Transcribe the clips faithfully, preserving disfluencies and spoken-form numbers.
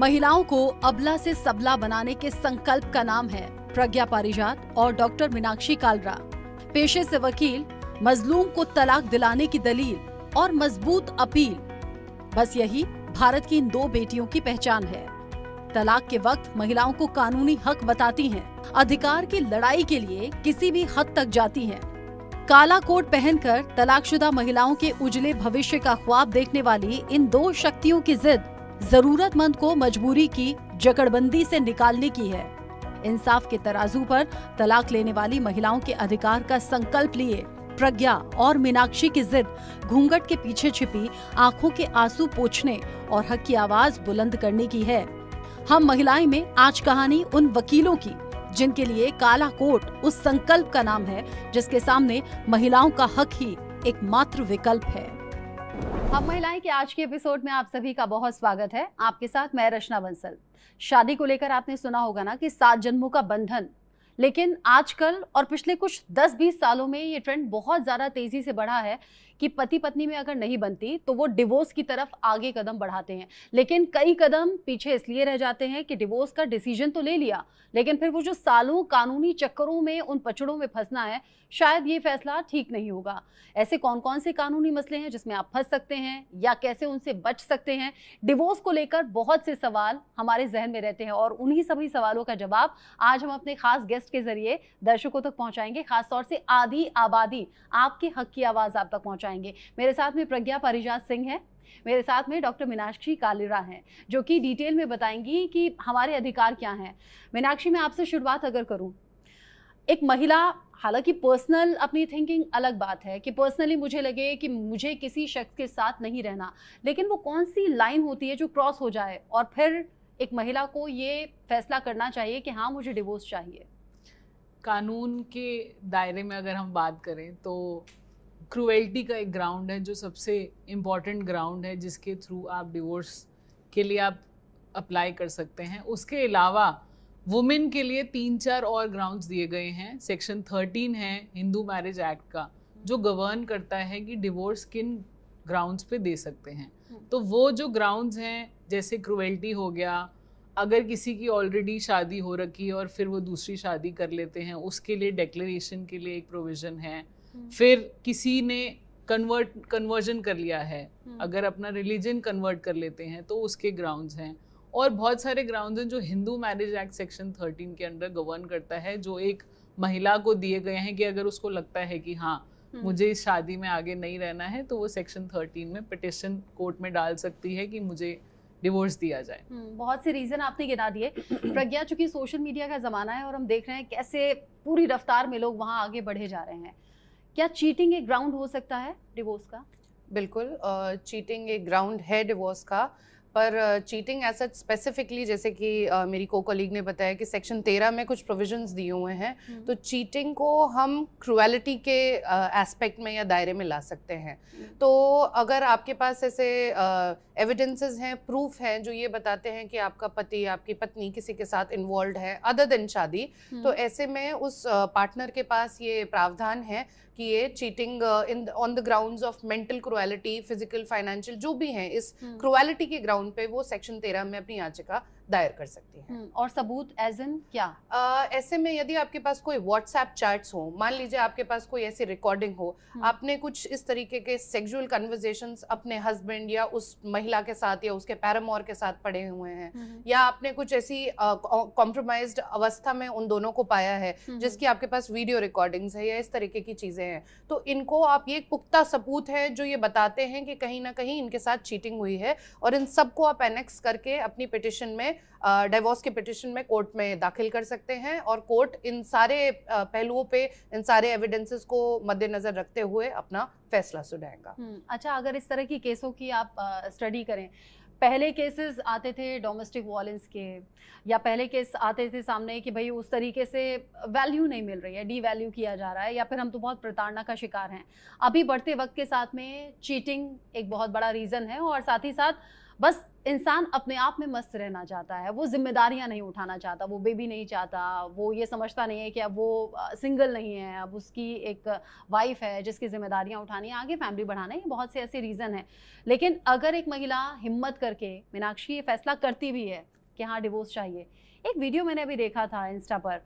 महिलाओं को अबला से सबला बनाने के संकल्प का नाम है प्रज्ञा पारीजात और डॉक्टर मीनाक्षी कालरा। पेशे से वकील, मजलूम को तलाक दिलाने की दलील और मजबूत अपील, बस यही भारत की इन दो बेटियों की पहचान है। तलाक के वक्त महिलाओं को कानूनी हक बताती हैं, अधिकार की लड़ाई के लिए किसी भी हद तक जाती हैं। काला कोट पहनकर तलाकशुदा महिलाओं के उजले भविष्य का ख्वाब देखने वाली इन दो शक्तियों की जिद जरूरतमंद को मजबूरी की जकड़बंदी से निकालने की है। इंसाफ के तराजू पर तलाक लेने वाली महिलाओं के अधिकार का संकल्प लिए प्रज्ञा और मीनाक्षी की जिद घूंघट के पीछे छिपी आंखों के आंसू पोंछने और हक की आवाज बुलंद करने की है। हम महिलाएं में आज कहानी उन वकीलों की, जिनके लिए काला कोट उस संकल्प का नाम है जिसके सामने महिलाओं का हक ही एकमात्र विकल्प है। हम महिलाएं के आज के एपिसोड में आप सभी का बहुत स्वागत है। आपके साथ मैं रचना बंसल। शादी को लेकर आपने सुना होगा ना कि सात जन्मों का बंधन, लेकिन आजकल और पिछले कुछ दस बीस सालों में ये ट्रेंड बहुत ज़्यादा तेज़ी से बढ़ा है कि पति पत्नी में अगर नहीं बनती तो वो डिवोर्स की तरफ आगे कदम बढ़ाते हैं। लेकिन कई कदम पीछे इसलिए रह जाते हैं कि डिवोर्स का डिसीजन तो ले लिया, लेकिन फिर वो जो सालों कानूनी चक्करों में उन पचड़ों में फंसना है, शायद ये फैसला ठीक नहीं होगा। ऐसे कौन कौन से कानूनी मसले हैं जिसमें आप फंस सकते हैं या कैसे उनसे बच सकते हैं? डिवोर्स को लेकर बहुत से सवाल हमारे जहन में रहते हैं और उन्हीं सभी सवालों का जवाब आज हम अपने खास गेस्ट के जरिए दर्शकों तक पहुंचाएंगे। खासतौर से आधी आबादी आपके हक की आवाज आप तक पहुंचाएंगे। मेरे साथ में प्रज्ञा पारीजात सिंह है, मेरे साथ में डॉक्टर मीनाक्षी कालरा हैं, जो कि डिटेल में बताएंगी कि हमारे अधिकार क्या हैं। मीनाक्षी, मैं आपसे शुरुआत अगर करूं, एक महिला, हालांकि पर्सनल अपनी थिंकिंग अलग बात है कि पर्सनली मुझे लगे कि मुझे किसी शख्स के साथ नहीं रहना, लेकिन वो कौन सी लाइन होती है जो क्रॉस हो जाए और फिर एक महिला को ये फैसला करना चाहिए कि हाँ मुझे डिवोर्स चाहिए? कानून के दायरे में अगर हम बात करें तो क्रूएल्टी का एक ग्राउंड है जो सबसे इम्पॉर्टेंट ग्राउंड है, जिसके थ्रू आप डिवोर्स के लिए आप अप्लाई कर सकते हैं। उसके अलावा वुमेन के लिए तीन चार और ग्राउंड्स दिए गए हैं। सेक्शन थर्टीन है हिंदू मैरिज एक्ट का, जो गवर्न करता है कि डिवोर्स किन ग्राउंड्स पे दे सकते हैं। तो वो जो ग्राउंड्स हैं, जैसे क्रूएल्टी हो गया, अगर किसी की ऑलरेडी शादी हो रखी है और फिर वो दूसरी शादी कर लेते हैं, उसके लिए डिक्लेरेशन के लिए एक प्रोविज़न है। फिर किसी ने कन्वर्ट कन्वर्जन कर लिया है, अगर अपना रिलीजन कन्वर्ट कर लेते हैं तो उसके ग्राउंड्स हैं। और बहुत सारे ग्राउंड्स हैं जो Hindu marriage act section thirteen के अंडर गवर्न करता है, जो एक महिला को दिए गए हैं कि अगर उसको लगता है कि हाँ मुझे इस शादी में आगे नहीं रहना है, तो वो सेक्शन थर्टीन में पिटिशन कोर्ट में डाल सकती है कि मुझे डिवोर्स दिया जाए। बहुत से रीज़न आपने गिना दिए। प्रज्ञा, चूंकि सोशल मीडिया का ज़माना है और हम देख रहे हैं कैसे पूरी रफ्तार में लोग वहाँ आगे बढ़े जा रहे हैं, क्या चीटिंग एक ग्राउंड हो सकता है डिवोर्स का? बिल्कुल, चीटिंग एक ग्राउंड है डिवोर्स का, पर चीटिंग ऐसा स्पेसिफिकली, जैसे कि uh, मेरी को कोलीग ने बताया कि सेक्शन तेरह में कुछ प्रोविजंस दिए हुए हैं, तो चीटिंग को हम क्रूएलिटी के एस्पेक्ट uh, में या दायरे में ला सकते हैं। तो अगर आपके पास ऐसे एविडेंसेस uh, हैं, प्रूफ हैं जो ये बताते हैं कि आपका पति, आपकी पत्नी किसी के साथ इन्वॉल्व है अदर देन शादी, तो ऐसे में उस पार्टनर uh, के पास ये प्रावधान है कि ये cheating in on the grounds of mental cruelty, physical, financial, जो भी हैं इस क्रूएलिटी के ग्राउंड पे, वो सेक्शन तेरह में अपनी याचिका दायर कर सकती हैं। और सबूत एज इन क्या? ऐसे में यदि आपके पास कोई व्हाट्सएप चैट्स हो, मान लीजिए आपके पास कोई ऐसी रिकॉर्डिंग हो, आपने कुछ इस तरीके के सेक्सुअल कन्वर्सेशंस अपने हस्बैंड या उस महिला के साथ या उसके पैरामोर के साथ पड़े हुए हैं, या आपने कुछ ऐसी कॉम्प्रोमाइज्ड अवस्था में उन दोनों को पाया है जिसकी आपके पास वीडियो रिकॉर्डिंग्स है या इस तरीके की चीज़ें हैं, तो इनको आप, ये पुख्ता सबूत है जो ये बताते हैं कि कहीं ना कहीं इनके साथ चीटिंग हुई है, और इन सबको आप एनेक्स करके अपनी पिटिशन में, डिवोर्स के पिटिशन में कोर्ट में दाखिल कर सकते हैं। और कोर्ट इन सारे पहलुओं पे, इन सारे एविडेंसेस को मद्देनजर रखते हुए अपना फैसला सुनाएगा। अच्छा, अगर इस तरह की केसों की आप स्टडी करें, पहले केसेस आते थे डोमेस्टिक वायलेंस के, या पहले केस आते थे सामने कि भाई उस तरीके से वैल्यू नहीं मिल रही है, डी वैल्यू किया जा रहा है, या फिर हम तो बहुत प्रताड़ना का शिकार हैं। अभी बढ़ते वक्त के साथ में चीटिंग एक बहुत बड़ा रीज़न है, और साथ ही साथ बस इंसान अपने आप में मस्त रहना चाहता है, वो जिम्मेदारियां नहीं उठाना चाहता, वो बेबी नहीं चाहता, वो ये समझता नहीं है कि अब वो सिंगल नहीं है, अब उसकी एक वाइफ है जिसकी जिम्मेदारियां उठानी है, आगे फैमिली बढ़ाना है। बहुत से ऐसे रीज़न हैं। लेकिन अगर एक महिला हिम्मत करके, मीनाक्षी ये फैसला करती भी है कि हाँ डिवोर्स चाहिए। एक वीडियो मैंने अभी देखा था इंस्टा पर,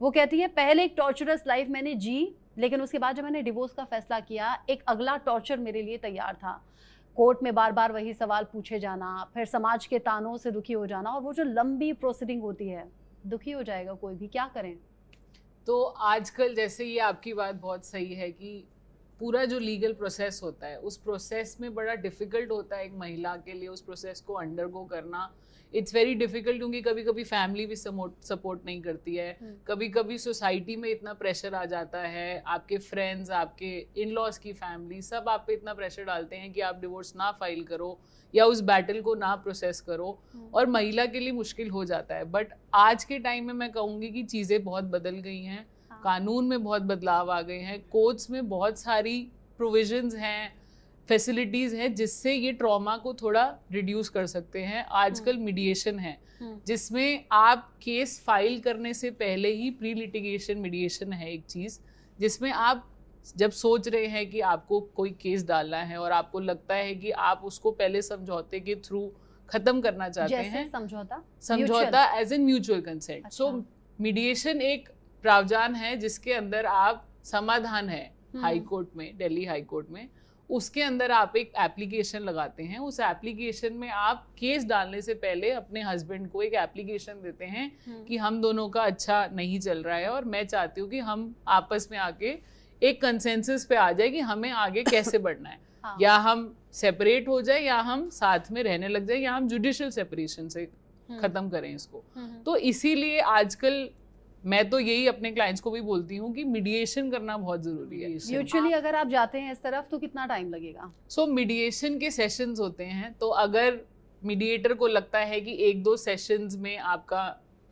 वो कहती है पहले एक टॉर्चरस लाइफ मैंने जी, लेकिन उसके बाद जब मैंने डिवोर्स का फैसला किया एक अगला टॉर्चर मेरे लिए तैयार था, कोर्ट में बार बार वही सवाल पूछे जाना, फिर समाज के तानों से दुखी हो जाना, और वो जो लंबी प्रोसीडिंग होती है, दुखी हो जाएगा कोई भी, क्या करें। तो आजकल जैसे ये आपकी बात बहुत सही है कि पूरा जो लीगल प्रोसेस होता है उस प्रोसेस में बड़ा डिफ़िकल्ट होता है एक महिला के लिए उस प्रोसेस को अंडरगो करना। इट्स वेरी डिफ़िकल्ट क्योंकि कभी कभी फैमिली भी सपोर्ट नहीं करती है, कभी कभी सोसाइटी में इतना प्रेशर आ जाता है, आपके फ्रेंड्स, आपके इन लॉज की फैमिली, सब आप पे इतना प्रेशर डालते हैं कि आप डिवोर्स ना फाइल करो या उस बैटल को ना प्रोसेस करो, और महिला के लिए मुश्किल हो जाता है। बट आज के टाइम में मैं कहूँगी कि चीज़ें बहुत बदल गई हैं, कानून में बहुत बदलाव आ गए हैं, कोर्ट्स में बहुत सारी प्रोविजंस हैं, फैसिलिटीज़ हैं जिससे ये ट्रॉमा को थोड़ा रिड्यूस कर सकते हैं। आजकल मीडिएशन है जिसमें आप केस फाइल करने से पहले ही प्री लिटिगेशन मीडिएशन है एक चीज़, जिसमें आप जब सोच रहे हैं कि आपको कोई केस डालना है और आपको लगता है कि आप उसको पहले समझौते के थ्रू ख़त्म करना चाहते हैं। समझौता समझौता as an mutual consent. So mediation एक प्रावधान है जिसके अंदर आप समाधान है हाई कोर्ट में, दिल्ली हाई कोर्ट में, उसके अंदर आप एक एप्लीकेशन लगाते हैं। उस एप्लीकेशन में आप केस डालने से पहले अपने हस्बैंड को एक एप्लीकेशन देते हैं कि हम दोनों का अच्छा नहीं चल रहा है और मैं चाहती हूँ कि हम आपस में आके एक कंसेंसस पे आ जाए कि हमें आगे कैसे बढ़ना है। हाँ। या हम सेपरेट हो जाए या हम साथ में रहने लग जाए या हम जुडिशियल सेपरेशन से ख़त्म करें इसको। तो इसीलिए आजकल मैं तो यही अपने क्लाइंट्स को भी बोलती हूँ कि मीडिएशन करना बहुत जरूरी है। यूजुअली अगर आप जाते हैं इस तरफ तो कितना टाइम लगेगा? सो मीडिएशन के सेशंस होते हैं, तो अगर मीडिएटर को लगता है कि एक दो सेशंस में आपका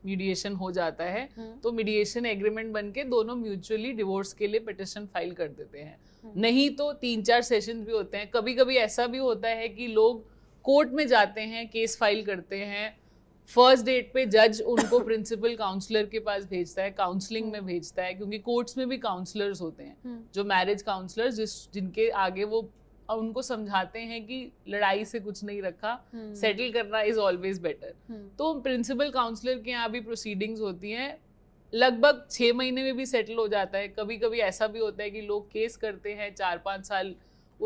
मीडिएशन हो जाता है तो मीडिएशन एग्रीमेंट बन के दोनों म्यूचुअली डिवोर्स के लिए पिटिशन फाइल कर देते हैं। नहीं तो तीन चार सेशंस भी होते हैं। कभी कभी ऐसा भी होता है कि लोग कोर्ट में जाते हैं, केस फाइल करते हैं, फर्स्ट डेट पे जज उनको प्रिंसिपल काउंसलर के पास भेजता है, काउंसलिंग में भेजता है, क्योंकि कोर्ट्स में भी काउंसलर्स होते हैं जो मैरिज काउंसलर्स जिस जिनके आगे वो उनको समझाते हैं कि लड़ाई से कुछ नहीं रखा, सेटल करना इज ऑलवेज बेटर। तो प्रिंसिपल काउंसलर के यहाँ भी प्रोसीडिंग्स होती हैं, लगभग छः महीने में भी सेटल हो जाता है। कभी कभी ऐसा भी होता है कि लोग केस करते हैं, चार पाँच साल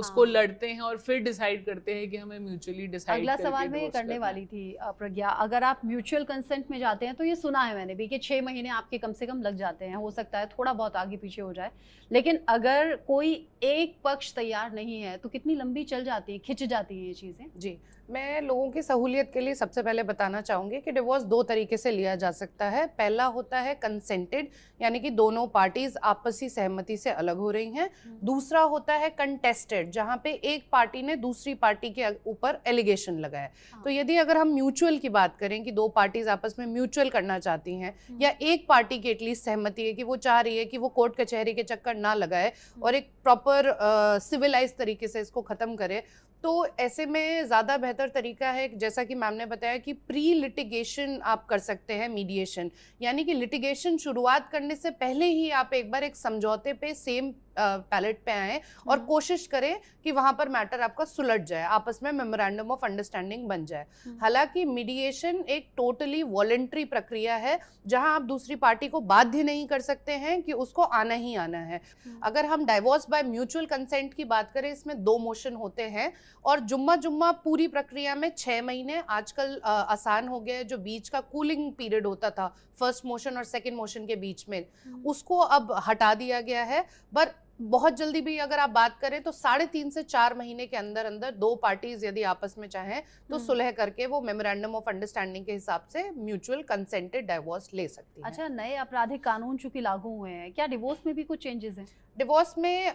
उसको हाँ। लड़ते हैं और फिर डिसाइड करते हैं कि हमें म्यूचुअली डिसाइड अगला सवाल मैं ये करने वाली थी प्रज्ञा, अगर आप म्यूचुअल कंसेंट में जाते हैं तो ये सुना है मैंने भी कि छः महीने आपके कम से कम लग जाते हैं, हो सकता है थोड़ा बहुत आगे पीछे हो जाए, लेकिन अगर कोई एक पक्ष तैयार नहीं है तो कितनी लंबी चल जाती है, खिंच जाती है ये चीज़ें। जी, मैं लोगों की सहूलियत के लिए सबसे पहले बताना चाहूँगी कि डिवोर्स दो तरीके से लिया जा सकता है। पहला होता है कंसेंटेड, यानी कि दोनों पार्टीज आपसी सहमति से अलग हो रही हैं। दूसरा होता है कंटेस्टेड, जहाँ पे एक पार्टी ने दूसरी पार्टी के ऊपर एलिगेशन लगाया। हाँ। तो यदि अगर हम म्यूचुअल की बात करें कि दो पार्टीज आपस में म्यूचुअल करना चाहती हैं या एक पार्टी की एटलीस्ट सहमति है कि वो चाह रही है कि वो कोर्ट कचहरी के चक्कर ना लगाए और एक प्रॉपर सिविलाइज तरीके से इसको ख़त्म करे, तो ऐसे में ज़्यादा बेहतर तरीका है जैसा कि मैम ने बताया कि प्री लिटिगेशन आप कर सकते हैं मीडिएशन, यानी कि लिटिगेशन शुरुआत करने से पहले ही आप एक बार एक समझौते पे सेम पैलेट पे आएँ और कोशिश करें कि वहाँ पर मैटर आपका सुलझ जाए, आपस में मेमोरेंडम ऑफ अंडरस्टैंडिंग बन जाए। हालांकि मीडिएशन एक टोटली वॉलेंट्री प्रक्रिया है जहाँ आप दूसरी पार्टी को बाध्य नहीं कर सकते हैं कि उसको आना ही आना है। अगर हम डाइवोर्स बाय म्यूचुअल कंसेंट की बात करें, इसमें दो मोशन होते हैं और जुम्मा जुम्मा पूरी प्रक्रिया में छः महीने आजकल आसान हो गया है। जो बीच का कूलिंग पीरियड होता था फर्स्ट मोशन और सेकेंड मोशन के बीच में, उसको अब हटा दिया गया है। पर बहुत जल्दी भी अगर आप बात करें तो साढ़े तीन से चार महीने के अंदर अंदर दो पार्टीज यदि आपस में चाहें तो सुलह करके वो मेमोरेंडम ऑफ अंडरस्टैंडिंग के हिसाब से म्यूचुअल कंसेंटेड डिवोर्स ले सकती है। अच्छा, नए आपराधिक कानून चूंकि लागू हुए हैं, क्या डिवोर्स में भी कुछ चेंजेस हैं? डिवोर्स में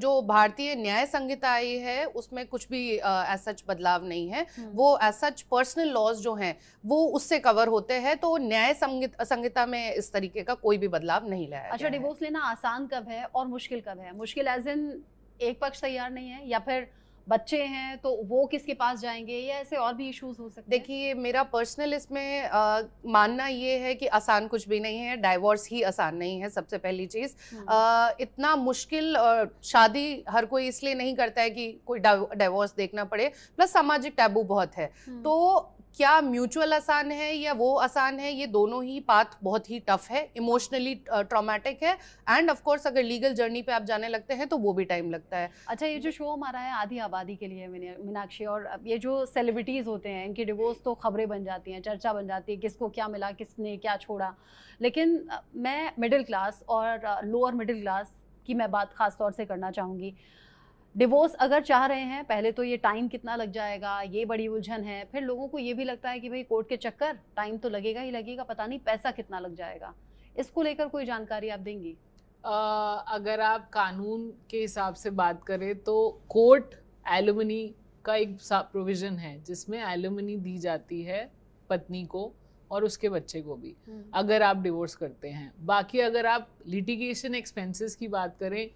जो भारतीय न्याय संहिता आई है उसमें कुछ भी एज सच बदलाव नहीं है। वो एज सच पर्सनल लॉज जो हैं वो उससे कवर होते हैं, तो न्याय संहिता में इस तरीके का कोई भी बदलाव नहीं लाया। अच्छा, डिवोर्स लेना आसान कब है और मुश्किल कब है? मुश्किल एज इन एक पक्ष तैयार नहीं है या फिर बच्चे हैं तो वो किसके पास जाएंगे या ऐसे और भी इश्यूज हो सकते हैं? देखिए, मेरा पर्सनल इसमें आ, मानना ये है कि आसान कुछ भी नहीं है, डाइवोर्स ही आसान नहीं है। सबसे पहली चीज़ इतना मुश्किल आ, शादी हर कोई इसलिए नहीं करता है कि कोई डाइवोर्स देखना पड़े, प्लस सामाजिक टैबू बहुत है। तो क्या म्यूचुअल आसान है या वो आसान है, ये दोनों ही पाथ बहुत ही टफ है, इमोशनली ट्रॉमेटिक है, एंड ऑफ कोर्स अगर लीगल जर्नी पे आप जाने लगते हैं तो वो भी टाइम लगता है। अच्छा, ये जो शो हमारा है आधी आबादी के लिए मीनाक्षी, और ये जो सेलिब्रिटीज़ होते हैं इनके डिवोर्स तो खबरें बन जाती हैं, चर्चा बन जाती है, किसको क्या मिला, किसने क्या छोड़ा, लेकिन मैं मिडिल क्लास और लोअर मिडिल क्लास की मैं बात ख़ास तौर से करना चाहूँगी। डिवोर्स अगर चाह रहे हैं, पहले तो ये टाइम कितना लग जाएगा, ये बड़ी उलझन है। फिर लोगों को ये भी लगता है कि भाई कोर्ट के चक्कर, टाइम तो लगेगा ही लगेगा, पता नहीं पैसा कितना लग जाएगा। इसको लेकर कोई जानकारी आप देंगी? आ, अगर आप कानून के हिसाब से बात करें तो कोर्ट एलिमनी का एक प्रोविज़न है जिसमें एलिमनी दी जाती है पत्नी को और उसके बच्चे को भी अगर आप डिवोर्स करते हैं। बाकी अगर आप लिटिगेशन एक्सपेंसेस की बात करें,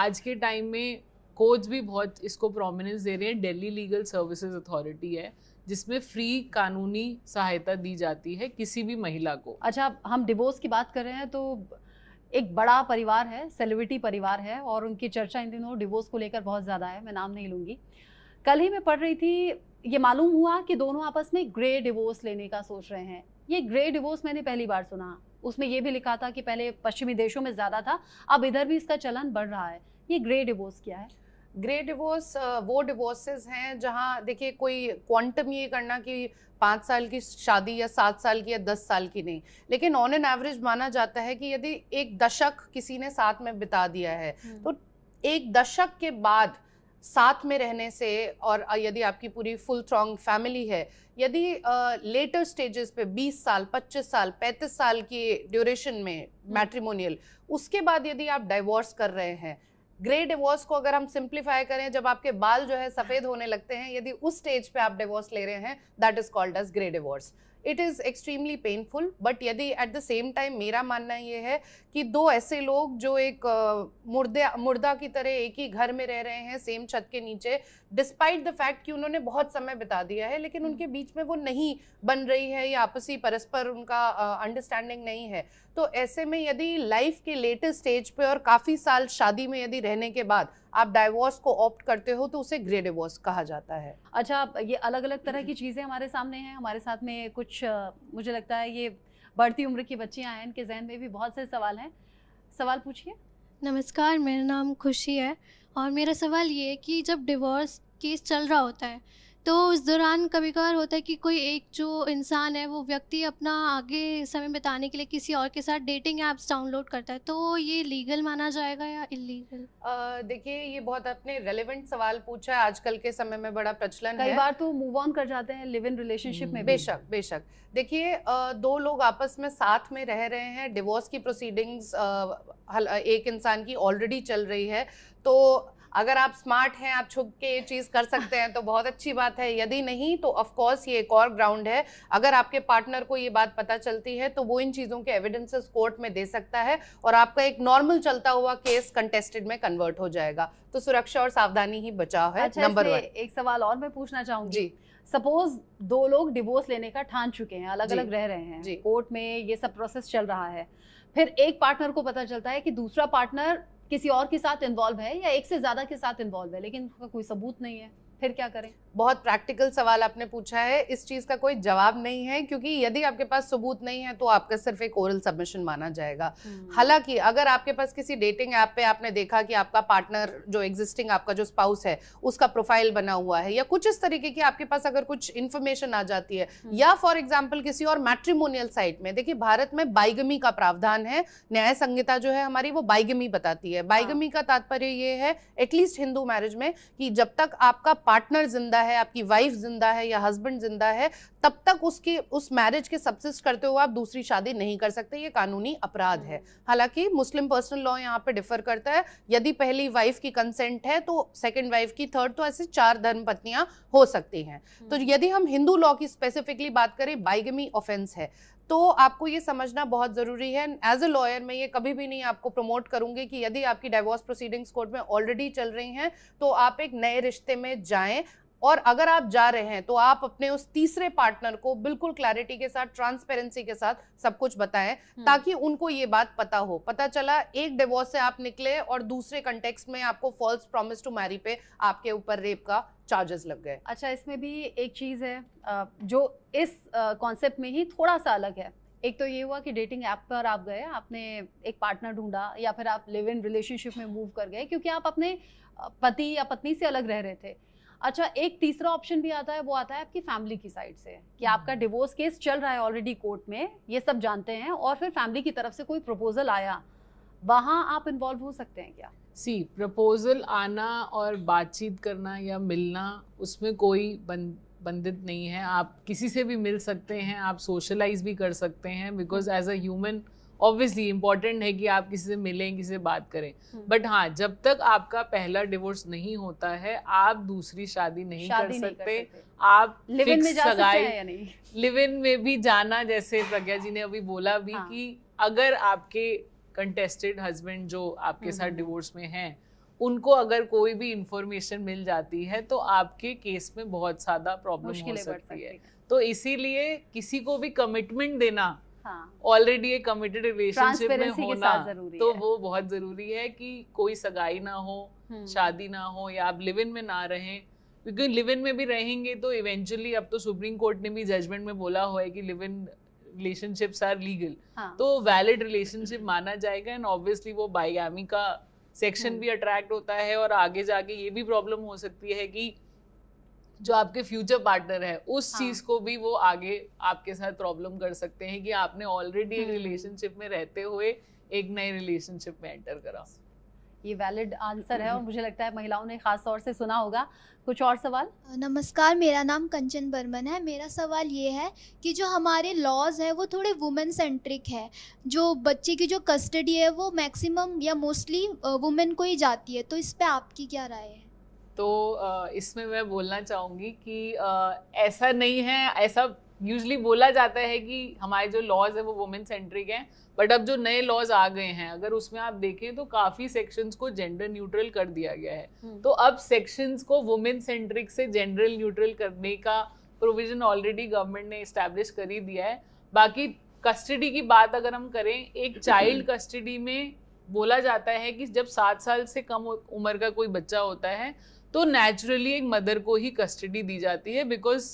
आज के टाइम में कोर्ट्स भी बहुत इसको प्रोमिनेंस दे रहे हैं। दिल्ली लीगल सर्विसेज अथॉरिटी है जिसमें फ्री कानूनी सहायता दी जाती है किसी भी महिला को। अच्छा, हम डिवोर्स की बात कर रहे हैं तो एक बड़ा परिवार है, सेलिब्रिटी परिवार है, और उनकी चर्चा इन दिनों डिवोर्स को लेकर बहुत ज़्यादा है। मैं नाम नहीं लूँगी। कल ही मैं पढ़ रही थी, ये मालूम हुआ कि दोनों आपस में ग्रे डिवोर्स लेने का सोच रहे हैं। ये ग्रे डिवोर्स मैंने पहली बार सुना। उसमें यह भी लिखा था कि पहले पश्चिमी देशों में ज़्यादा था, अब इधर भी इसका चलन बढ़ रहा है। ये ग्रे डिवोर्स क्या है? ग्रे डिवोर्स वो डिवोर्सेस हैं जहां देखिए कोई क्वांटम ये करना कि पाँच साल की शादी या सात साल की या दस साल की नहीं, लेकिन ऑन एन एवरेज माना जाता है कि यदि एक दशक किसी ने साथ में बिता दिया है तो एक दशक के बाद साथ में रहने से, और यदि आपकी पूरी फुल स्ट्रॉन्ग फैमिली है, यदि लेटर स्टेजेस पे बीस साल, पच्चीस साल, पैंतीस साल की ड्यूरेशन में मैट्रिमोनियल, उसके बाद यदि आप डाइवोर्स कर रहे हैं। ग्रे डिवोर्स को अगर हम सिंप्लीफाई करें, जब आपके बाल जो है सफ़ेद होने लगते हैं, यदि उस स्टेज पे आप डिवोर्स ले रहे हैं, that is called as grey divorce. It is extremely painful, but यदि एट द सेम टाइम मेरा मानना ये है कि दो ऐसे लोग जो एक मुर्दे मुर्दा की तरह एक ही घर में रह रहे हैं, सेम छत के नीचे, डिस्पाइट द फैक्ट कि उन्होंने बहुत समय बिता दिया है, लेकिन उनके बीच में वो नहीं बन रही है या आपसी परस्पर उनका अंडरस्टैंडिंग uh, नहीं है, तो ऐसे में यदि लाइफ के लेटेस्ट स्टेज पे और काफ़ी साल शादी में यदि रहने के बाद आप डाइवोर्स को ऑप्ट करते हो तो उसे ग्रे डिवोर्स कहा जाता है। अच्छा, ये अलग अलग तरह की चीज़ें हमारे सामने हैं। हमारे साथ में कुछ मुझे लगता है ये बढ़ती उम्र की बच्चियां हैं, इनके जहन में भी बहुत से सवाल हैं। सवाल पूछिए। नमस्कार, मेरा नाम खुशी है और मेरा सवाल ये है कि जब डिवोर्स केस चल रहा होता है तो उस दौरान कभी कभार होता है कि कोई एक जो इंसान है वो व्यक्ति अपना आगे समय बिताने के लिए किसी और के साथ डेटिंग ऐप्स डाउनलोड करता है, तो ये लीगल माना जाएगा या इलीगल? देखिए, ये बहुत आपने रेलेवेंट सवाल पूछा है, आजकल के समय में बड़ा प्रचलन है। कई बार तो मूव ऑन कर जाते हैं लिव इन रिलेशनशिप में। बेशक बेशक देखिए, दो लोग आपस में साथ में रह रहे हैं, डिवोर्स की प्रोसीडिंग्स एक इंसान की ऑलरेडी चल रही है, तो अगर आप स्मार्ट हैं, आप छुप के ये चीज़ कर सकते हैं तो बहुत अच्छी बात है। यदि नहीं तो ऑफ कोर्स ये एक और ग्राउंड है, अगर आपके पार्टनर को ये बात पता चलती है तो वो इन चीज़ों के एविडेंसेस कोर्ट में दे सकता है और आपका एक नॉर्मल चलता हुआ केस कंटेस्टेड में कन्वर्ट हो जाएगा। तो सुरक्षा और सावधानी ही बचाव है। अच्छा, नंबर वन। एक सवाल और मैं पूछना चाहूँगी जी। सपोज दो लोग डिवोर्स लेने का ठान चुके हैं, अलग अलग रह रहे हैं, कोर्ट में ये सब प्रोसेस चल रहा है, फिर एक पार्टनर को पता चलता है कि दूसरा पार्टनर किसी और के साथ इन्वॉल्व है या एक से ज़्यादा के साथ इन्वॉल्व है, लेकिन उसका कोई सबूत नहीं है, फिर क्या करें? बहुत प्रैक्टिकल सवाल आपने पूछा है। इस चीज़ का कोई जवाब नहीं है, क्योंकि यदि आपके पास सबूत नहीं है तो आपका सिर्फ एक ओरल सबमिशन माना जाएगा। हालांकि अगर आपके पास किसी डेटिंग ऐप पे आपने देखा कि आपका पार्टनर जो एग्जिस्टिंग आपका जो स्पाउस है उसका प्रोफाइल बना हुआ है या कुछ इस तरीके की आपके पास अगर कुछ इन्फॉर्मेशन आ जाती है, या फॉर एग्जाम्पल किसी और मैट्रिमोनियल साइट में, देखिए भारत में बाइगमी का प्रावधान है, न्याय संहिता जो है हमारी वो बाइगमी बताती है। बाइगमी का तात्पर्य ये है, एटलीस्ट हिंदू मैरिज में, कि जब तक आपका पार्टनर जिंदा है, आपकी वाइफ जिंदा है या हस्बैंड जिंदा है, तब तक उसकी उस मैरिज के सब्सिस्ट करते हुए आप दूसरी शादी नहीं कर सकते। ये कानूनी अपराध है। हालांकि मुस्लिम पर्सनल लॉ यहाँ पे डिफर करता है, यदि पहली वाइफ की कंसेंट है तो सेकंड वाइफ की, थर्ड, तो ऐसे चार धर्म पत्नियाँ हो सकती हैं। तो यदि हम हिंदू लॉ की स्पेसिफिकली बात करें, बाइगमी ऑफेंस है। तो आपको ये समझना बहुत ज़रूरी है। एज अ लॉयर मैं ये कभी भी नहीं आपको प्रमोट करूँगी कि यदि आपकी डाइवोर्स प्रोसीडिंग्स कोर्ट में ऑलरेडी चल रही हैं तो आप एक नए रिश्ते में जाएं, और अगर आप जा रहे हैं तो आप अपने उस तीसरे पार्टनर को बिल्कुल क्लैरिटी के साथ, ट्रांसपेरेंसी के साथ सब कुछ बताएं ताकि उनको ये बात पता हो। पता चला एक डिवोर्स से आप निकले और दूसरे कंटेक्स्ट में आपको फॉल्स प्रॉमिस टू मैरी पे आपके ऊपर रेप का चार्जेस लग गए। अच्छा, इसमें भी एक चीज़ है जो इस कॉन्सेप्ट में ही थोड़ा सा अलग है। एक तो ये हुआ कि डेटिंग ऐप पर आप गए, आपने एक पार्टनर ढूंढा या फिर आप लिव इन रिलेशनशिप में मूव कर गए क्योंकि आप अपने पति या पत्नी से अलग रह रहे थे। अच्छा, एक तीसरा ऑप्शन भी आता है, वो आता है आपकी फैमिली की साइड से कि आपका डिवोर्स केस चल रहा है ऑलरेडी कोर्ट में, ये सब जानते हैं, और फिर फैमिली की तरफ से कोई प्रपोजल आया, वहाँ आप इन्वॉल्व हो सकते हैं क्या? सी, प्रपोजल आना और बातचीत करना या मिलना उसमें कोई बंद बंधित नहीं है। आप किसी से भी मिल सकते हैं, आप सोशलाइज भी कर सकते हैं, because as a human obviously important है कि आप किसी से मिलें, किसी से बात करें। बट हाँ, जब तक आपका पहला डिवोर्स नहीं होता है आप दूसरी शादी नहीं, शादी कर, नहीं सकते। कर सकते। आप लिव इन में जा सकते हैं या नहीं? लिव इन में भी जाना, जैसे प्रज्ञा जी ने अभी बोला भी, हाँ। कि अगर आपके कंटेस्टेड हस्बैंड जो आपके साथ डिवोर्स में हैं उनको अगर कोई भी इंफॉर्मेशन मिल जाती है तो आपके केस में बहुत ज्यादा प्रॉब्लम हो सकती है। तो इसीलिए किसी को भी कमिटमेंट देना ऑलरेडी एक कमिटेड रिलेशनशिप में होना, तो वो बहुत जरूरी है कि कोई सगाई ना हो, शादी ना हो, या आप लिव इन में ना रहें, क्योंकि लिव इन में भी रहेंगे तो इवेंचुअली, अब तो सुप्रीम कोर्ट ने भी जजमेंट में बोला हुआ है कि live in relationships are legal, तो वैलिड रिलेशनशिप माना जाएगा। एंड ऑब्वियसली वो बाइगामी का सेक्शन भी अट्रैक्ट होता है, और आगे जाके ये भी प्रॉब्लम हो सकती है कि जो आपके फ्यूचर पार्टनर है उस हाँ। चीज को भी वो आगे आपके साथ प्रॉब्लम कर सकते हैं कि आपने ऑलरेडी एक रिलेशनशिप में रहते हुए एक नए रिलेशनशिप में एंटर करा। ये वैलिड आंसर है और मुझे लगता है महिलाओं ने खास तौर से सुना होगा। कुछ और सवाल? नमस्कार, मेरा नाम कंचन बर्मन है। मेरा सवाल ये है कि जो हमारे लॉज है वो थोड़े वुमेन सेंट्रिक है, जो बच्चे की जो कस्टडी है वो मैक्सिमम या मोस्टली वुमेन को ही जाती है, तो इस पर आपकी क्या राय है? तो इसमें मैं बोलना चाहूँगी कि ऐसा नहीं है, ऐसा यूजली बोला जाता है कि हमारे जो लॉज है वो वुमेन सेंट्रिक हैं, बट अब जो नए लॉज आ गए हैं अगर उसमें आप देखें तो काफ़ी सेक्शंस को जेंडर न्यूट्रल कर दिया गया है। तो अब सेक्शंस को वुमेन सेंट्रिक से जेंडर न्यूट्रल करने का प्रोविज़न ऑलरेडी गवर्नमेंट ने इस्टेब्लिश कर ही दिया है। बाकी कस्टडी की बात अगर हम करें, एक चाइल्ड कस्टडी में बोला जाता है कि जब सात साल से कम उम्र का कोई बच्चा होता है तो नेचुरली एक मदर को ही कस्टडी दी जाती है, बिकॉज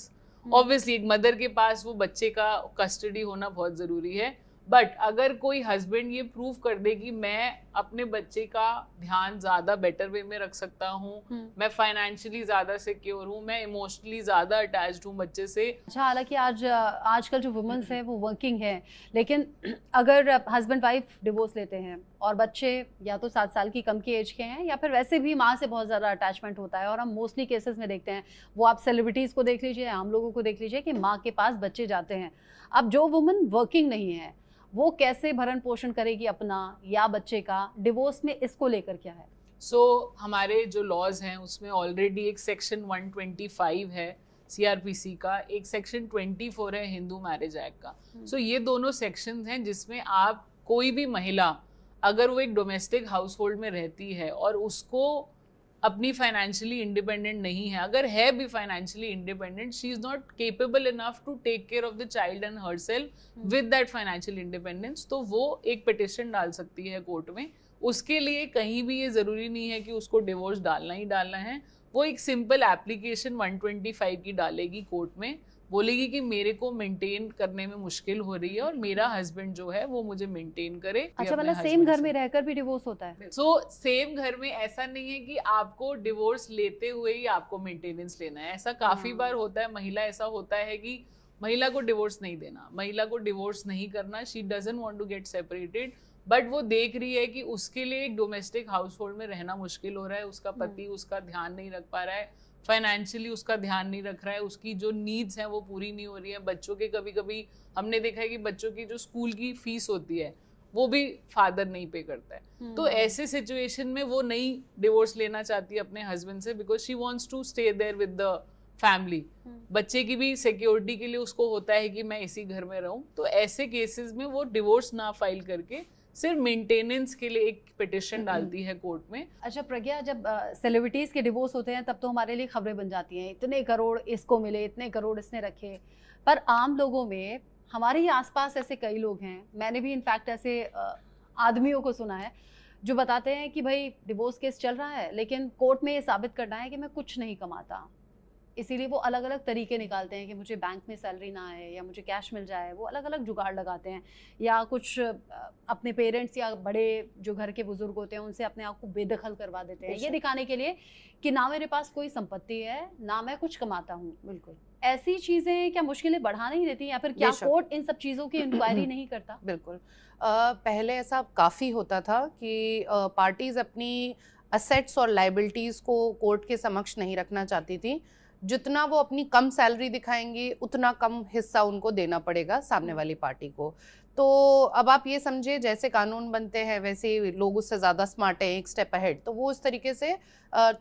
ऑब्वियसली एक मदर के पास वो बच्चे का कस्टडी होना बहुत ज़रूरी है। बट अगर कोई हस्बैंड ये प्रूव कर दे कि मैं अपने बच्चे का ध्यान ज़्यादा बेटर वे में रख सकता हूँ, मैं फाइनेंशियली ज़्यादा सिक्योर हूँ, मैं इमोशनली ज़्यादा अटैच्ड हूँ बच्चे से। अच्छा, हालांकि आज आजकल जो वुमेंस हैं वो वर्किंग हैं, लेकिन अगर हस्बैंड वाइफ डिवोर्स लेते हैं और बच्चे या तो सात साल की कम की एज के हैं या फिर वैसे भी माँ से बहुत ज़्यादा अटैचमेंट होता है, और हम मोस्टली केसेस में देखते हैं, वो आप सेलिब्रिटीज़ को देख लीजिए, हम लोगों को देख लीजिए कि माँ के पास बच्चे जाते हैं। अब जो वुमेन वर्किंग नहीं है वो कैसे भरण पोषण करेगी अपना या बच्चे का? डिवोर्स में इसको लेकर क्या है? सो so, हमारे जो लॉज हैं उसमें ऑलरेडी एक सेक्शन एक सौ पच्चीस है सी आर पी सी का, एक सेक्शन चौबीस है हिंदू मैरिज एक्ट का। सो so, ये दोनों सेक्शंस हैं जिसमें आप कोई भी महिला अगर वो एक डोमेस्टिक हाउस होल्ड में रहती है और उसको अपनी फाइनेंशियली इंडिपेंडेंट नहीं है, अगर है भी financially independent, she is not capable enough to take care of the child and herself with that financial independence, तो वो एक पिटिशन डाल सकती है कोर्ट में। उसके लिए कहीं भी ये ज़रूरी नहीं है कि उसको डिवोर्स डालना ही डालना है, वो एक सिंपल एप्लीकेशन एक सौ पच्चीस की डालेगी कोर्ट में, बोलेगी कि मेरे को मेंटेन करने में मुश्किल हो रही है और मेरा हस्बैंड जो है वो मुझे मेंटेन करे। अच्छा, मतलब सेम घर में रहकर भी डिवोर्स होता है? सो so, सेम घर में ऐसा नहीं है कि आपको डिवोर्स लेते हुए ही आपको मेंटेनेंस लेना है, ऐसा काफी बार होता है। महिला ऐसा होता है कि महिला को डिवोर्स नहीं देना, महिला को डिवोर्स नहीं करना, she doesn't want to get separated, but वो देख रही है कि उसके लिए एक डोमेस्टिक हाउस होल्ड में रहना मुश्किल हो रहा है, उसका पति उसका ध्यान नहीं रख पा रहा है, फाइनेंशियली उसका ध्यान नहीं रख रहा है, उसकी जो नीड्स हैं वो पूरी नहीं हो रही है, बच्चों के कभी कभी हमने देखा है कि बच्चों की जो स्कूल की फीस होती है वो भी फादर नहीं पे करता है। तो ऐसे सिचुएशन में वो नहीं डिवोर्स लेना चाहती है अपने हस्बैंड से, because she wants to stay there with the family, बच्चे की भी सिक्योरिटी के लिए उसको होता है कि मैं इसी घर में रहूं, तो ऐसे केसेस में वो डिवोर्स ना फाइल करके सिर्फ मेंटेनेंस के लिए एक पिटिशन डालती है कोर्ट में। अच्छा प्रज्ञा, जब सेलिब्रिटीज के डिवोर्स होते हैं तब तो हमारे लिए खबरें बन जाती हैं, इतने करोड़ इसको मिले, इतने करोड़ इसने रखे, पर आम लोगों में हमारे ही आसपास ऐसे कई लोग हैं, मैंने भी इनफैक्ट ऐसे आदमियों को सुना है जो बताते हैं कि भाई डिवोर्स केस चल रहा है लेकिन कोर्ट में ये साबित करना है कि मैं कुछ नहीं कमाता, इसीलिए वो अलग अलग तरीके निकालते हैं कि मुझे बैंक में सैलरी ना आए या मुझे कैश मिल जाए, वो अलग अलग जुगाड़ लगाते हैं, या कुछ अपने पेरेंट्स या बड़े जो घर के बुजुर्ग होते हैं उनसे अपने आप को बेदखल करवा देते हैं, ये दिखाने के लिए कि ना मेरे पास कोई संपत्ति है ना मैं कुछ कमाता हूँ। बिल्कुल, ऐसी चीज़ें क्या मुश्किलें बढ़ा नहीं देती या फिर क्या कोर्ट इन सब चीज़ों की इंक्वायरी नहीं करता? बिल्कुल, पहले ऐसा काफ़ी होता था कि पार्टीज़ अपनी असेट्स और लाइबिलिटीज़ को कोर्ट के समक्ष नहीं रखना चाहती थी, जितना वो अपनी कम सैलरी दिखाएंगी उतना कम हिस्सा उनको देना पड़ेगा सामने वाली पार्टी को। तो अब आप ये समझे जैसे कानून बनते हैं वैसे लोग उससे ज़्यादा स्मार्ट हैं, एक स्टेप अहेड, तो वो उस तरीके से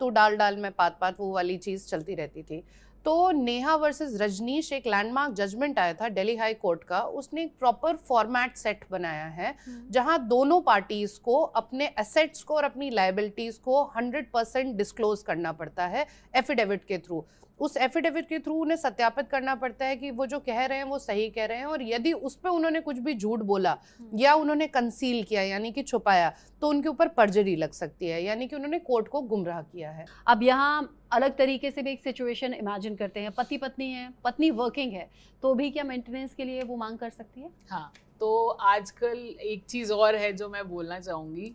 तो डाल डाल में पात पात वो वाली चीज़ चलती रहती थी। तो नेहा वर्सेस रजनीश एक लैंडमार्क जजमेंट आया था दिल्ली हाई कोर्ट का, उसने एक प्रॉपर फॉर्मेट सेट बनाया है जहां दोनों पार्टीज़ को अपने एसेट्स को और अपनी लाइबिलिटीज़ को हंड्रेड परसेंट डिस्क्लोज करना पड़ता है एफिडेविट के थ्रू। उस एफिडेविट के थ्रू उन्हें सत्यापित करना पड़ता है कि वो जो कह रहे हैं वो सही कह रहे हैं, और यदि उस पर उन्होंने कुछ भी झूठ बोला या उन्होंने कंसील किया यानी कि छुपाया तो उनके ऊपर पर्जरी लग सकती है, यानी कि उन्होंने कोर्ट को गुमराह किया है। अब यहाँ अलग तरीके से भी एक सिचुएशन इमेजिन करते हैं, पति पत्नी है, पत्नी वर्किंग है, तो भी क्या मेंटेनेंस के लिए वो मांग कर सकती है? हाँ, तो आजकल एक चीज़ और है जो मैं बोलना चाहूँगी,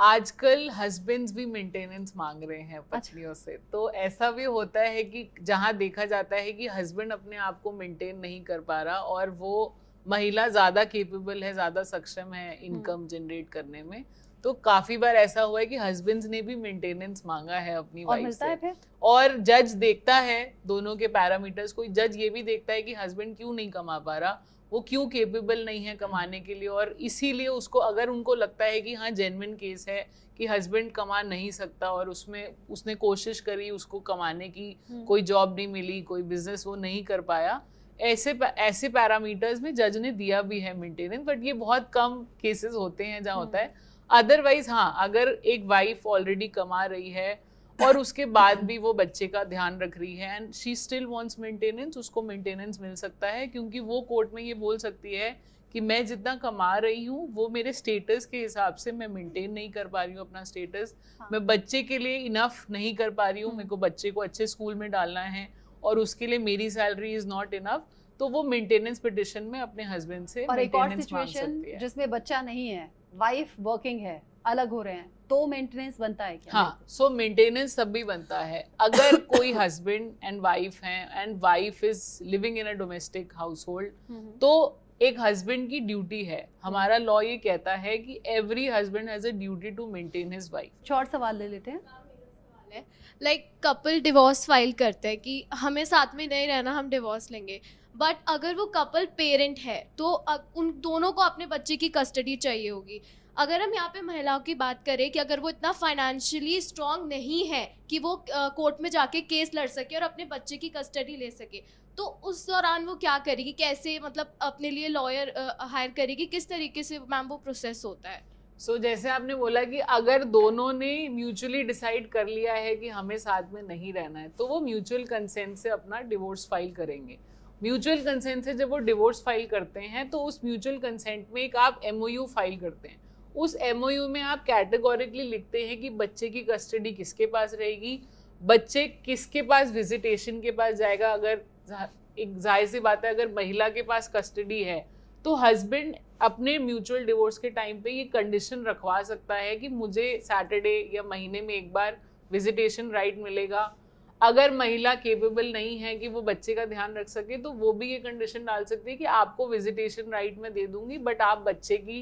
आजकल हस्बैंड्स भी मेंटेनेंस मांग रहे हैं पत्नियों से। तो ऐसा भी होता है कि जहाँ देखा जाता है कि हस्बैंड अपने आप को मेंटेन नहीं कर पा रहा और वो महिला ज़्यादा केपेबल है, ज़्यादा सक्षम है इनकम जनरेट करने में, तो काफ़ी बार ऐसा हुआ है कि हस्बैंड्स ने भी मेंटेनेंस मांगा है अपनी वाइफ से, और जज देखता है दोनों के पैरामीटर्स को। जज ये भी देखता है कि हस्बैंड क्यों नहीं कमा पा रहा, वो क्यों केपेबल नहीं है कमाने के लिए, और इसीलिए उसको, अगर उनको लगता है कि हाँ जेन्युइन केस है कि हस्बैंड कमा नहीं सकता और उसमें उसने कोशिश करी, उसको कमाने की कोई जॉब नहीं मिली, कोई बिजनेस वो नहीं कर पाया, ऐसे ऐसे पैरामीटर्स में जज ने दिया भी है मेंटेनेंस, बट ये बहुत कम केसेस होते हैं जहाँ होता है। अदरवाइज हाँ, अगर एक वाइफ ऑलरेडी कमा रही है और उसके बाद भी वो बच्चे का ध्यान रख रही है and she still wants maintenance, उसको मेंटेनेंस मिल सकता है, क्योंकि वो कोर्ट में ये बोल सकती है कि मैं जितना कमा रही हूँ वो मेरे स्टेटस के हिसाब से मैं मेंटेन नहीं कर पा रही हूँ अपना स्टेटस। हाँ। मैं बच्चे के लिए इनफ नहीं कर पा रही हूँ, मेरे को बच्चे को अच्छे स्कूल में डालना है और उसके लिए मेरी सैलरी इज नॉट इनफ, तो वो मेंटेनेंस पिटिशन में अपने हस्बैंड से मेंटेनेंस मांग सकती है। जिसमें बच्चा नहीं है, वाइफ वर्किंग है, अलग हो रहे हैं, तो मेंटेनेंस बनता है क्या? हाँ, सो मेंटेनेंस सब भी बनता है। अगर कोई हस्बैंड एंड वाइफ हैं and wife is living in a domestic household, तो एक हस्बैंड की ड्यूटी है, हमारा लॉ ये कहता है कि every husband has a duty to maintain his wife. Short सवाल ले लेते हैं, लाइक कपल डिवोर्स फाइल करते हैं कि हमें साथ में नहीं रहना, हम डिवोर्स लेंगे, बट अगर वो कपल पेरेंट है तो उन दोनों को अपने बच्चे की कस्टडी चाहिए होगी। अगर हम यहाँ पे महिलाओं की बात करें कि अगर वो इतना फाइनेंशियली स्ट्रॉन्ग नहीं है कि वो कोर्ट में जाके केस लड़ सके और अपने बच्चे की कस्टडी ले सके, तो उस दौरान वो क्या करेगी, कैसे मतलब अपने लिए लॉयर हायर करेगी, किस तरीके से मैम वो प्रोसेस होता है? सो so, जैसे आपने बोला कि अगर दोनों ने म्यूचुअली डिसाइड कर लिया है कि हमें साथ में नहीं रहना है, तो वो म्यूचुअल कंसेंट से अपना डिवोर्स फाइल करेंगे। म्यूचुअल कंसेंट से जब वो डिवोर्स फाइल करते हैं तो उस म्यूचुअल कंसेंट में एक आप एमओयू फाइल करते हैं। उस एमओयू में आप कैटेगोरिकली लिखते हैं कि बच्चे की कस्टडी किसके पास रहेगी, बच्चे किसके पास विजिटेशन के पास जाएगा। अगर एक जाहिर सी बात है, अगर महिला के पास कस्टडी है तो हस्बैंड अपने म्यूचुअल डिवोर्स के टाइम पे ये कंडीशन रखवा सकता है कि मुझे सैटरडे या महीने में एक बार विजिटेशन राइट मिलेगा। अगर महिला केपेबल नहीं है कि वो बच्चे का ध्यान रख सके तो वो भी ये कंडीशन डाल सकती है कि आपको विजिटेशन राइट में दे दूंगी, बट आप बच्चे की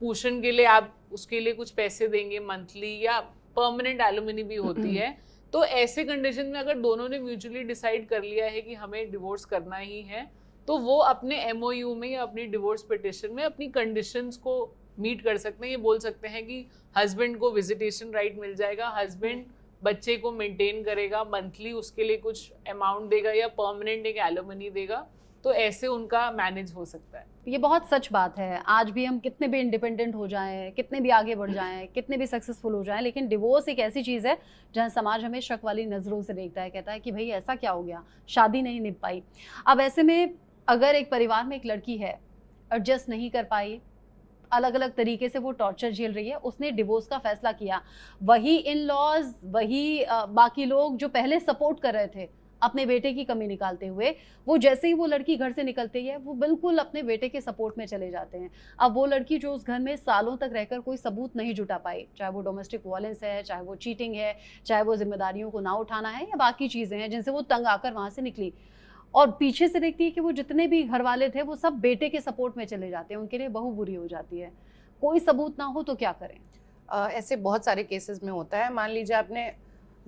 पोषण के लिए आप उसके लिए कुछ पैसे देंगे मंथली, या परमानेंट एलिमनी भी होती है। तो ऐसे कंडीशन में अगर दोनों ने म्यूचुअली डिसाइड कर लिया है कि हमें डिवोर्स करना ही है, तो वो अपने एमओयू में या अपनी डिवोर्स पिटिशन में अपनी कंडीशंस को मीट कर सकते हैं। ये बोल सकते हैं कि हस्बैंड को विजिटेशन राइट मिल जाएगा, हस्बैंड बच्चे को मेंटेन करेगा, मंथली उसके लिए कुछ अमाउंट देगा या परमानेंट एक एलिमनी देगा, तो ऐसे उनका मैनेज हो सकता है। ये बहुत सच बात है, आज भी हम कितने भी इंडिपेंडेंट हो जाएं, कितने भी आगे बढ़ जाएं, कितने भी सक्सेसफुल हो जाएं, लेकिन डिवोर्स एक ऐसी चीज़ है जहां समाज हमें शक वाली नज़रों से देखता है, कहता है कि भाई ऐसा क्या हो गया, शादी नहीं निभ पाई। अब ऐसे में अगर एक परिवार में एक लड़की है, एडजस्ट नहीं कर पाई, अलग अलग तरीके से वो टॉर्चर झेल रही है, उसने डिवोर्स का फैसला किया, वही इन लॉज, वही बाकी लोग जो पहले सपोर्ट कर रहे थे अपने बेटे की कमी निकालते हुए, वो जैसे ही वो लड़की घर से निकलती है वो बिल्कुल अपने बेटे के सपोर्ट में चले जाते हैं। अब वो लड़की जो उस घर में सालों तक रहकर कोई सबूत नहीं जुटा पाई, चाहे वो डोमेस्टिक वायलेंस है, चाहे वो चीटिंग है, चाहे वो जिम्मेदारियों को ना उठाना है या बाकी चीज़ें हैं जिनसे वो तंग आकर वहाँ से निकली, और पीछे से देखती है कि वो जितने भी घर वाले थे वो सब बेटे के सपोर्ट में चले जाते हैं, उनके लिए बहु बुरी हो जाती है। कोई सबूत ना हो तो क्या करें? ऐसे बहुत सारे केसेस में होता है। मान लीजिए आपने,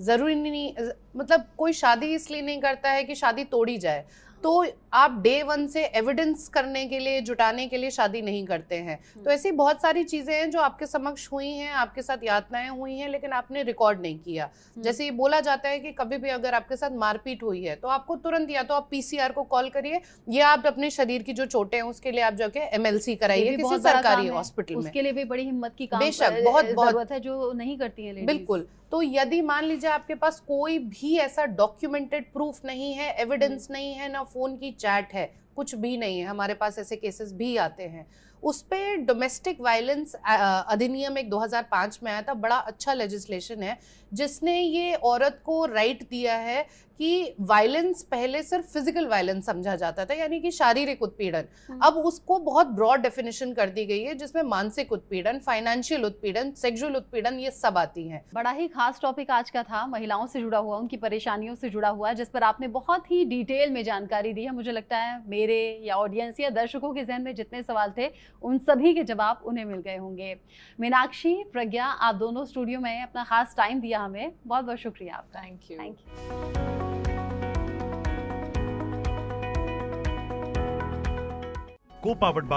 ज़रूरी नहीं, मतलब कोई शादी इसलिए नहीं करता है कि शादी तोड़ी जाए, तो आप डे वन से एविडेंस करने के लिए, जुटाने के लिए शादी नहीं करते हैं। तो ऐसी बहुत सारी चीज़ें हैं जो आपके समक्ष हुई हैं, आपके साथ यातनाएं हुई हैं, लेकिन आपने रिकॉर्ड नहीं किया। जैसे ये बोला जाता है कि कभी भी अगर आपके साथ मारपीट हुई है तो आपको तुरंत या तो आप पीसीआर को कॉल करिए, या आप अपने शरीर की जो चोटें हैं उसके लिए आप जाके एमएलसी कराइए किसी सरकारी हॉस्पिटल में। उसके लिए भी बड़ी हिम्मत की बेशक बहुत बहुत है जो नहीं करती है। बिल्कुल। तो यदि मान लीजिए आपके पास कोई भी ऐसा डॉक्यूमेंटेड प्रूफ नहीं है, एविडेंस नहीं है, ना फ़ोन की चैट है, कुछ भी नहीं है, हमारे पास ऐसे केसेस भी आते हैं। उस पर डोमेस्टिक वायलेंस अधिनियम एक दो हज़ार पाँच में आया था, बड़ा अच्छा लेजिस्लेशन है जिसने ये औरत को राइट दिया है कि वायलेंस पहले सिर्फ फिजिकल वायलेंस समझा जाता था, यानी कि शारीरिक उत्पीड़न, अब उसको बहुत ब्रॉड डेफिनेशन कर दी गई है जिसमें मानसिक उत्पीड़न, फाइनेंशियल उत्पीड़न, सेक्सुअल उत्पीड़न, ये सब आती हैं। बड़ा ही खास टॉपिक आज का था, महिलाओं से जुड़ा हुआ, उनकी परेशानियों से जुड़ा हुआ, जिस पर आपने बहुत ही डिटेल में जानकारी दी है। मुझे लगता है मेरे या ऑडियंस या दर्शकों के जहन में जितने सवाल थे उन सभी के जवाब उन्हें मिल गए होंगे। मीनाक्षी, प्रज्ञा, आप दोनों स्टूडियो में अपना खास टाइम दिया हमें, बहुत बहुत शुक्रिया आपका। Thank you. Thank you. को पावर्ड